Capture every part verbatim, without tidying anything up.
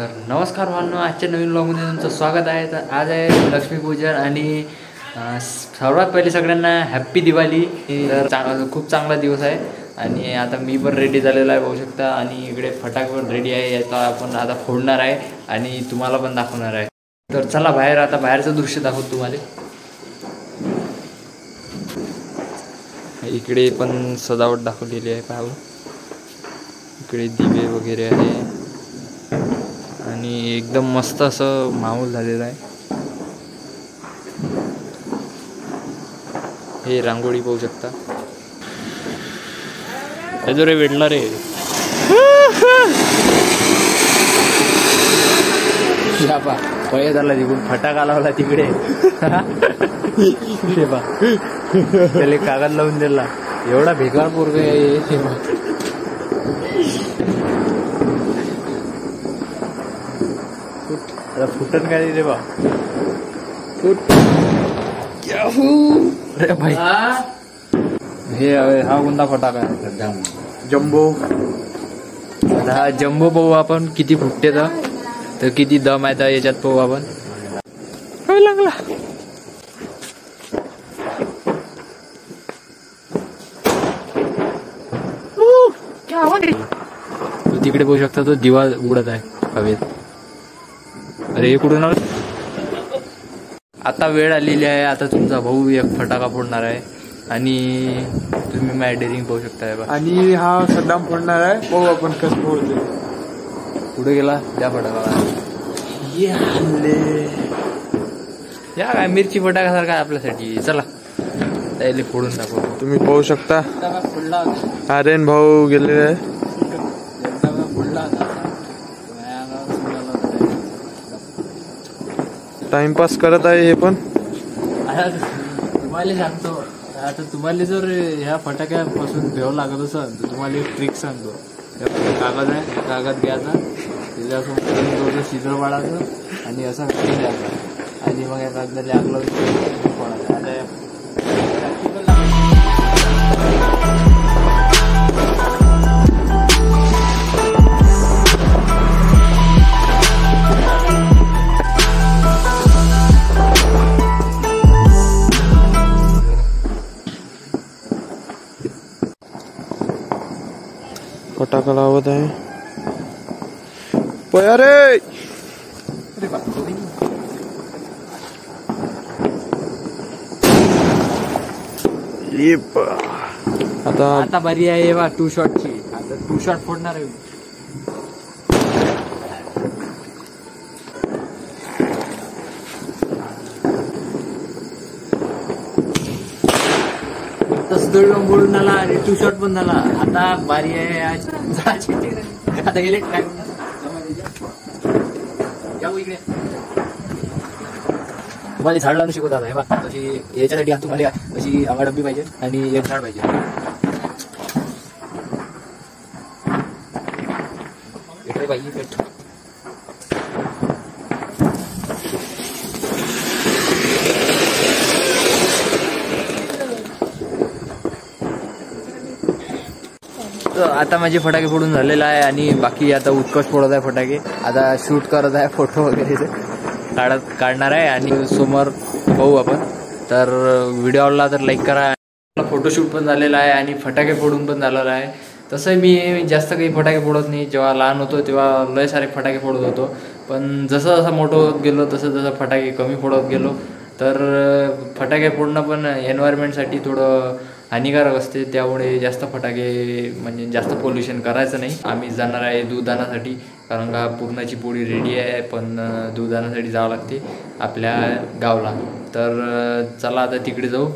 तर नमस्कार भावांनो, आजच्या नवीन ब्लॉगमध्ये तुमचं स्वागत आहे। तर आज आहे लक्ष्मीपूजन आणि सर्वात पहिले सगळ्यांना हॅप्पी दिवाळी। तर खूप चांगला दिवस आहे आणि आता मी पण रेडी झालेला आहे बघू शकता आणि इकडे फटाके पण रेडी आहे। आता आपण आता फोडणार आहे आणि तुम्हाला पण दाखवणार आहे। तर चला बाहेर, आता बाहेरचं दृश्य दाखवतो तुम्हाला। इकडे पण सजावट दाखवलेली आहे, पाहू इकडे दिवे वगैरे आहे आणि एकदम मस्त असं माहोल झालेला आहे। हे रांगोळी पाहू शकता, अजून रे भेटला रे बाबा पळे झाला, तिकडून फटाका लावला तिकडे बा त्याला कागद लावून दिला। एवढा बेकार पोरगा आहे फुटन का रे बा फुट क्या अरे भाई हे हा गुंडा फटाका जम्बो। आता हा जम्बो पाहू आपण किती फुटते तर किती दम आहे तर याच्यात पाहू आपण। काय लागला तू तिकडे पाहू शकता, तो दिवा उडत आहे हवेत। अरे कुठून आला? आता वेळ आलेली आहे, आता तुमचा भाऊ एक फटाका फोडणार आहे आणि तुम्ही माय डेअरिंग पाहू शकता। आणि हा सद्दाम फोडणार आहे, पाहू आपण कसं फोडतो। कुठे गेला त्या फटाकाला? या काय मिरची फटाका सारखा आपल्यासाठी। चला त्याला फोडून दाखव, तुम्ही पाहू शकता। अरे भाऊ गेलेला आहे टाइमपास करत आहे हे पण। तुम्हाला सांगतो आता, तुम्हाला जर ह्या फटाक्यापासून भेव लागत असेल तर तुम्हाला एक ट्रिक सांगतो। कागद आहे, कागद घ्यायचा, त्याच्यासोबत शिजर वाढायचं आणि असं घ्यायचा आणि मग या कागदाला आग लावून फटाका लावत आहे। अरे आता आता बरी आहे बा टू शॉट ची। आता टू शॉट फोडणार आहे बोलून आला आणि टू शॉट पण झाला। आता बारी आहे आज, आता गेले काय जाऊ इकडे तुम्हाला झाड लावून शिकवत आहे बा। तशी याच्यासाठी तुम्हाला अशी आवाडबी पाहिजे आणि एक झाड पाहिजे। इकडे पाहिजे आता माझे फटाके फोडून झालेला आहे आणि बाकी आता उत्कर्ष फोडत आहे फटाके। आता शूट करत आहे, फोटो वगैरे काढत काढणार आहे आणि समोर पाहू आपण। तर व्हिडिओ आवडला तर लाईक करा। फोटोशूट पण झालेला आहे आणि फटाके फोडून पण झालेला आहे। तसं मी जास्त काही फटाके फोडत नाही, जेव्हा लहान होतो तेव्हा लय सारे फटाके फोडत होतो, पण जसं जसं मोठं होत गेलो तसं जसं फटाके कमी फोडत गेलो। तर फटाके फोडणं पण एन्व्हायरमेंटसाठी थोडं हानिकारक असते, त्यामुळे जास्त फटाके म्हणजे जास्त पोल्युशन करायचं नाही। आम्ही जाणार आहे दूध आणायसाठी, कारण का पुरणाची पोळी रेडी आहे पण दूध आणायसाठी जावं लागते आपल्या गावला। तर चला आता तिकडे जाऊ।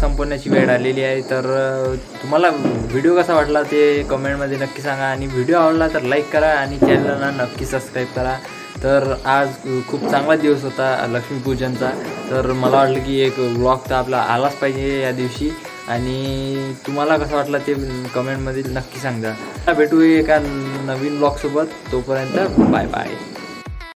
संपवण्याची वेळ आलेली आहे। तर तुम्हाला व्हिडिओ कसा वाटला ते कमेंटमध्ये नक्की सांगा आणि व्हिडिओ आवडला तर लाईक करा आणि चॅनलला नक्की सबस्क्राईब करा। तर आज खूप चांगला दिवस होता लक्ष्मीपूजनचा, तर मला वाटलं की एक व्लॉग तर आपला आलाच पाहिजे या दिवशी। आणि तुम्हाला कसं वाटला ते कमेंटमध्ये नक्की सांगा। भेटू एका नवीन व्लॉगसोबत, तोपर्यंत बाय बाय।